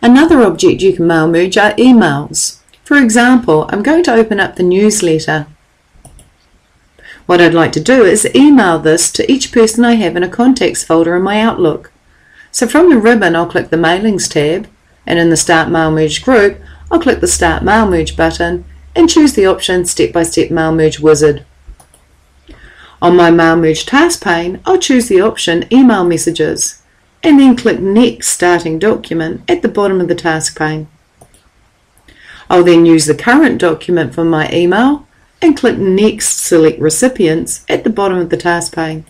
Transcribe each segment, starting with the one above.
Another object you can mail merge are emails. For example, I'm going to open up the newsletter. What I'd like to do is email this to each person I have in a contacts folder in my Outlook. So from the ribbon I'll click the Mailings tab, and in the Start Mail Merge group I'll click the Start Mail Merge button and choose the option Step-by-Step Mail Merge Wizard. On my Mail Merge task pane I'll choose the option Email Messages and then click Next Starting Document at the bottom of the task pane. I'll then use the current document for my email and click Next Select Recipients at the bottom of the task pane.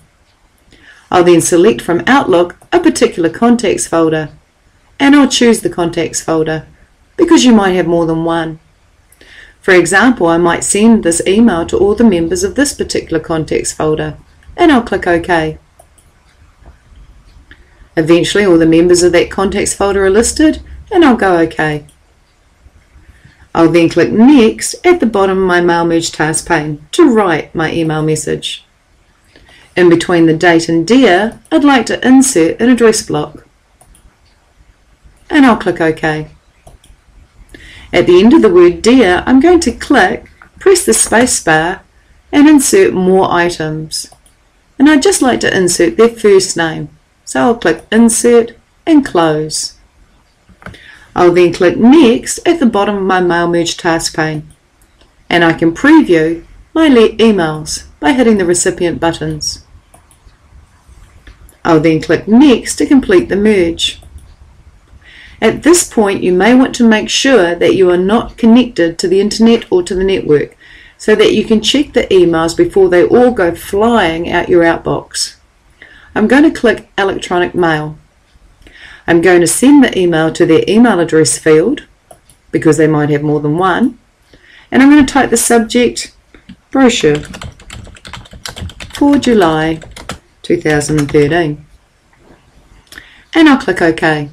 I'll then select from Outlook a particular contacts folder, and I'll choose the contacts folder because you might have more than one. For example, I might send this email to all the members of this particular contacts folder, and I'll click OK. Eventually all the members of that contacts folder are listed, and I'll go OK. I'll then click Next at the bottom of my Mail Merge task pane to write my email message. In between the date and dear, I'd like to insert an address block, and I'll click OK. At the end of the word dear, I'm going to press the space bar and insert more items, and I'd just like to insert their first name, so I'll click Insert and Close. I'll then click Next at the bottom of my Mail Merge task pane, and I can preview my emails by hitting the recipient buttons. I'll then click Next to complete the merge. At this point you may want to make sure that you are not connected to the internet or to the network, so that you can check the emails before they all go flying out your outbox. I'm going to click Electronic Mail. I'm going to send the email to their email address field, because they might have more than one, and I'm going to type the subject brochure for July 2013, and I'll click OK.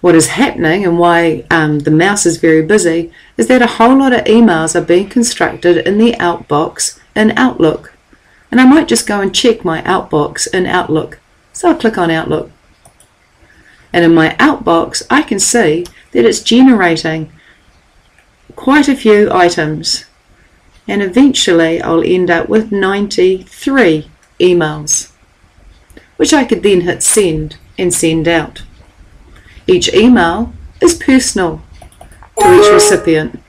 What is happening, and why the mouse is very busy, is that a whole lot of emails are being constructed in the outbox in Outlook, and I might just go and check my outbox in Outlook, so I'll click on Outlook, and in my outbox I can see that it's generating quite a few items, and eventually I'll end up with 93 emails, which I could then hit send and send out. Each email is personal to each recipient.